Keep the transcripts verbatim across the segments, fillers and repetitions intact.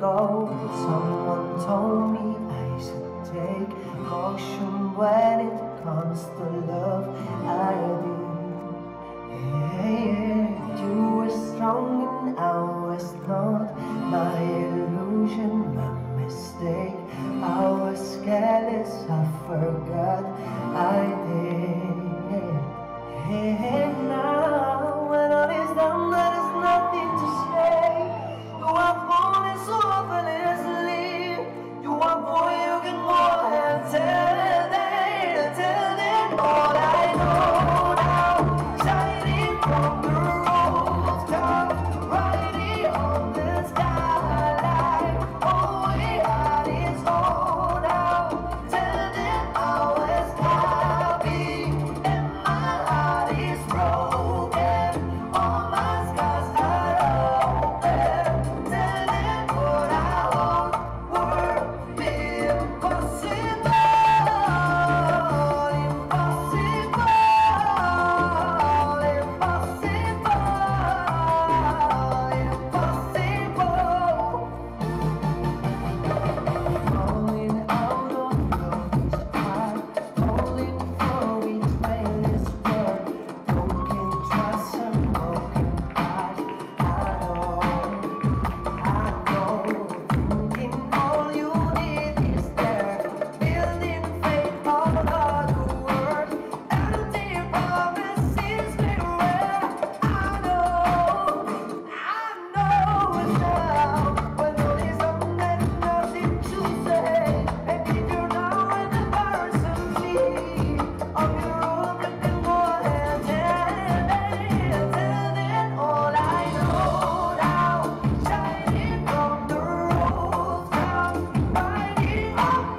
ago, someone told me I should take caution when it comes to love. I did. Yeah, yeah. You were strong and I was not. My illusion, my mistake. I was careless, I forgot I did. And now when all is done, there is nothing to say. You are falling so effortlessly. You are boy, you can more and tell it, tell it. All I know now, shining from the rooftop, riding on the skyline. All we had is all now. Tell them I was happy and my heart is broken. All my scars are open. Tell them what I want were impossible. Impossible. Impossible. Impossible. Falling out of love's heart, falling for each meaningless word, broken trust and broken heart. I know, I know, thinking all you need is there, building faith on another word, empty promises beware. I know, I know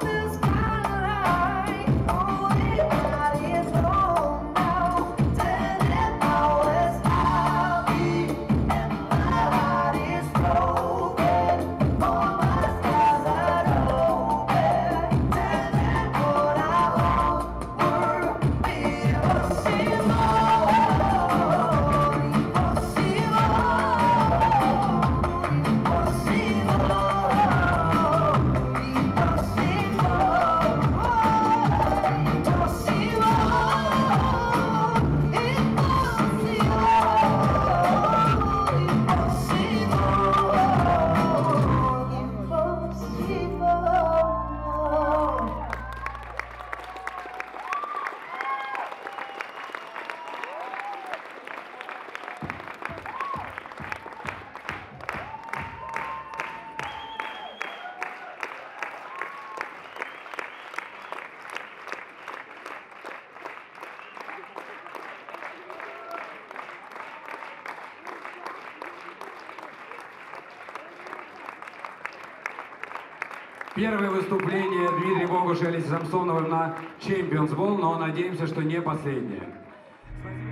it's now, when all is done and nothing to say. And if you're now in the person me, of your own broken heart and tell it all I know now. Shining from the rooftop, riding up the skyline. All we had is gone now. Tell it I was happy and my heart is broken. All my scars are open. Tell it what I want were impossible. Impossible. Первое выступление Дмитрия Богуша и Олеси Самсоновой на Champions Ball, но надеемся, что не последнее.